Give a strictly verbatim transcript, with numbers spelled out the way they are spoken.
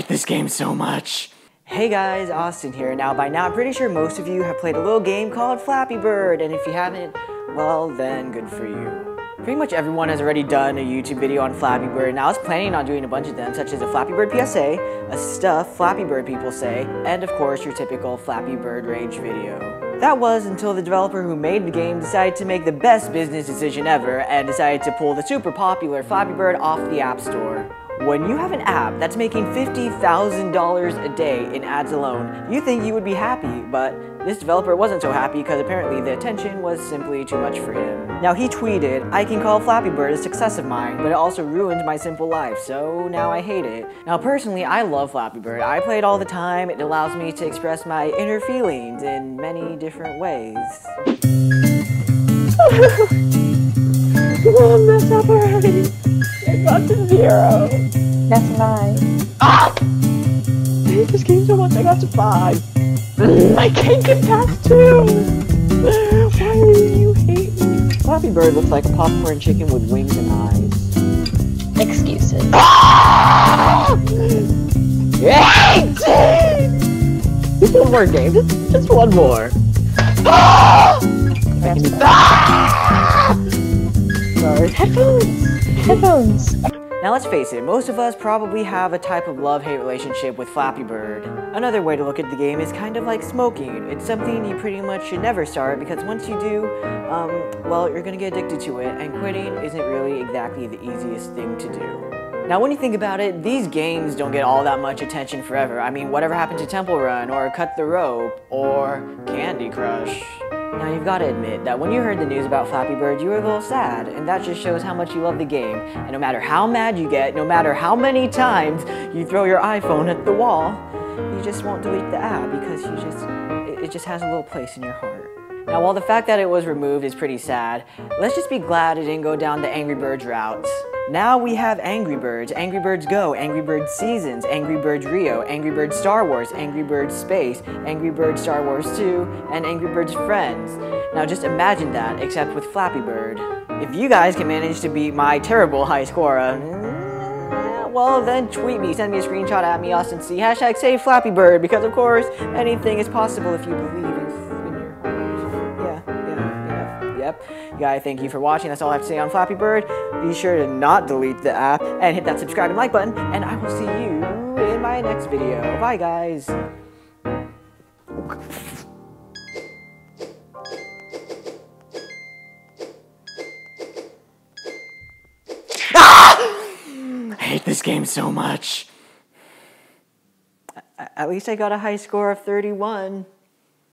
hate this game so much. Hey guys, Austin here. Now by now, I'm pretty sure most of you have played a little game called Flappy Bird, and if you haven't, well then, good for you. Pretty much everyone has already done a YouTube video on Flappy Bird, and I was planning on doing a bunch of them, such as a Flappy Bird P S A, a stuff Flappy Bird people say, and of course your typical Flappy Bird rage video. That was until the developer who made the game decided to make the best business decision ever, and decided to pull the super popular Flappy Bird off the App Store. When you have an app that's making fifty thousand dollars a day in ads alone, you think you would be happy, but this developer wasn't so happy because apparently the attention was simply too much for him. Now he tweeted, "I can call Flappy Bird a success of mine, but it also ruined my simple life, so now I hate it." Now personally, I love Flappy Bird. I play it all the time. It allows me to express my inner feelings in many different ways. Oh, that's not right. It got to zero. That's nine. Ah! I hate this game so much, I got to five. I can't get past two! Why do you hate me? Flappy Bird looks like a popcorn chicken with wings and eyes. Excuses. Ah! Just one more game. Just, just one more. Ah! Ah! Sorry. Headphones! Headphones. Now let's face it, most of us probably have a type of love-hate relationship with Flappy Bird. Another way to look at the game is kind of like smoking. It's something you pretty much should never start because once you do, um, well, you're gonna get addicted to it, and quitting isn't really exactly the easiest thing to do. Now when you think about it, these games don't get all that much attention forever. I mean, whatever happened to Temple Run, or Cut the Rope, or Candy Crush? Now you've got to admit that when you heard the news about Flappy Bird, you were a little sad, and that just shows how much you love the game. And no matter how mad you get, no matter how many times you throw your iPhone at the wall, you just won't delete the app because you just, it just has a little place in your heart. Now while the fact that it was removed is pretty sad, let's just be glad it didn't go down the Angry Birds route. Now we have Angry Birds, Angry Birds Go, Angry Birds Seasons, Angry Birds Rio, Angry Birds Star Wars, Angry Birds Space, Angry Birds Star Wars two, and Angry Birds Friends. Now just imagine that, except with Flappy Bird. If you guys can manage to beat my terrible high score, uh, well then tweet me, send me a screenshot at me, Austin C, hashtag save Flappy Bird, because of course, anything is possible if you believe in your heart. Yeah, yeah, yeah, yep. You guys, thank you for watching, that's all I have to say on Flappy Bird. Be sure to not delete the app and hit that subscribe and like button, and I will see you in my next video. Bye, guys. Ah! I hate this game so much. At least I got a high score of thirty-one.